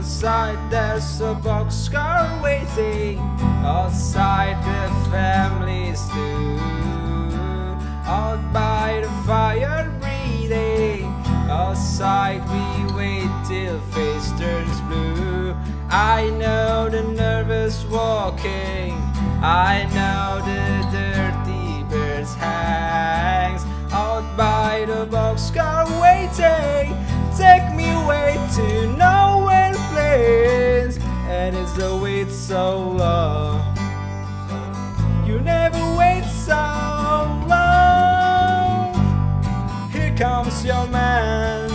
Inside there's a boxcar waiting, outside the family stood, out by the fire breathing, outside we wait till face turns blue. I know the nervous walking, I know the dirty birds hangs, out by the boxcar waiting, take me away to nowhere place. And it's the wait so long, you never wait so long. Here comes your man,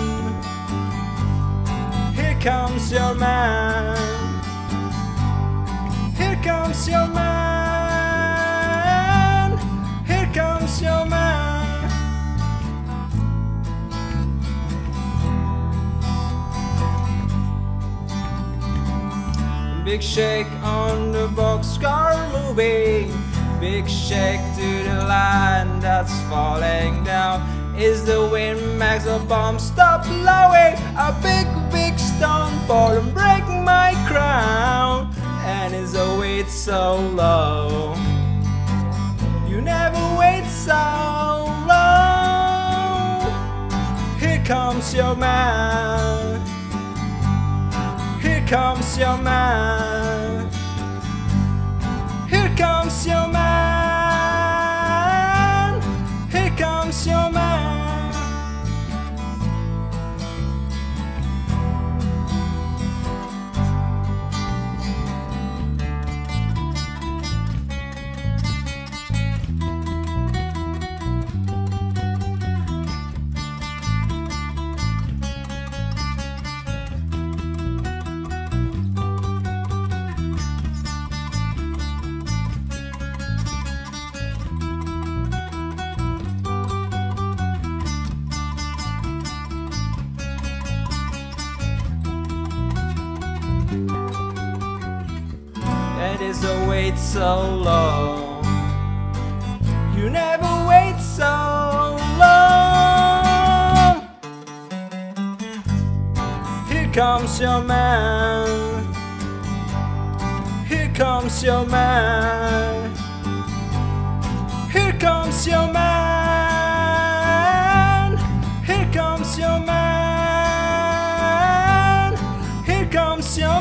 here comes your man, here comes your man, here comes your man. Big shake on the boxcar moving, big shake to the land that's falling down. Is the wind makes a bomb stop blowing? A big, big stone fall and break my crown. And it's a weight so low, you never wait so long. Here comes your man, here comes your man, here comes your man, here comes your man. It is a wait so long, you never wait so long. Here comes your man, here comes your man, here comes your man, here comes your man, here comes your man.